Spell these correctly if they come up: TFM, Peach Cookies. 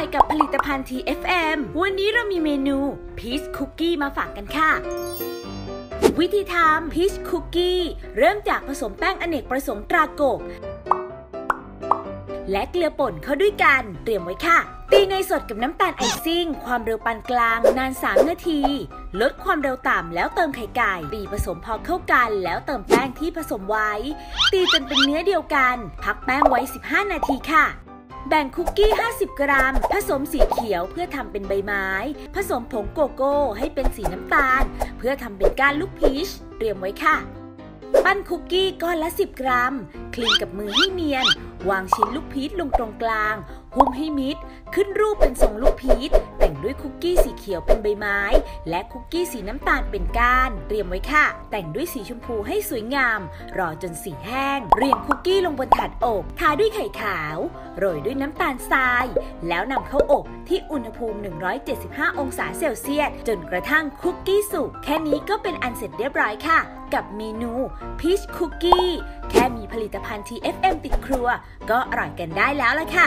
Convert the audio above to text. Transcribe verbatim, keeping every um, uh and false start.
ร่อยกับผลิตภัณฑ์ ที เอฟ เอ็ม วันนี้เรามีเมนู Peach Cookie มาฝากกันค่ะวิธีทำ Peach Cookie เริ่มจากผสมแป้งอเนกประสงค์ตราโกบและเกลือป่นเข้าด้วยกันเตรียมไว้ค่ะตีเนยสดกับน้ำตาลไอซิ่งความเร็วปานกลางนานสามนาทีลดความเร็วต่ำแล้วเติมไข่ไก่ตีผสมพอเข้ากันแล้วเติมแป้งที่ผสมไว้ตีจนเป็นเนื้อเดียวกันพักแป้งไว้สิบห้านาทีค่ะแบ่งคุกกี้ห้าสิบกรัมผสมสีเขียวเพื่อทำเป็นใบไม้ผสมผงโกโก้ให้เป็นสีน้ำตาลเพื่อทำเป็นก้านลูกพีชเตรียมไว้ค่ะปั้นคุกกี้ก้อนละสิบกรัมคลีนกับมือให้เนียนวางชิ้นลูกพีชลงตรงกลางหุ้มให้มิดขึ้นรูปเป็นทรงลูกพีชแต่งด้วยคุกกี้สีเขียวเป็นใบไม้และคุกกี้สีน้ำตาลเป็นก้านเตรียมไว้ค่ะแต่งด้วยสีชมพูให้สวยงามรอจนสีแห้งเรียงคุกกี้ลงบนถาดอบทาด้วยไข่ขาวโรยด้วยน้ำตาลทรายแล้วนำเข้าอบที่อุณหภูมิหนึ่งร้อยเจ็ดสิบห้าองศาเซลเซียสจนกระทั่งคุกกี้สุกแค่นี้ก็เป็นอันเสร็จเรียบร้อยค่ะกับเมนู Peach Cookie แค่มีผลิตภัณฑ์ ที เอฟ เอ็ม ติดครัวก็อร่อยกันได้แล้วล่ะค่ะ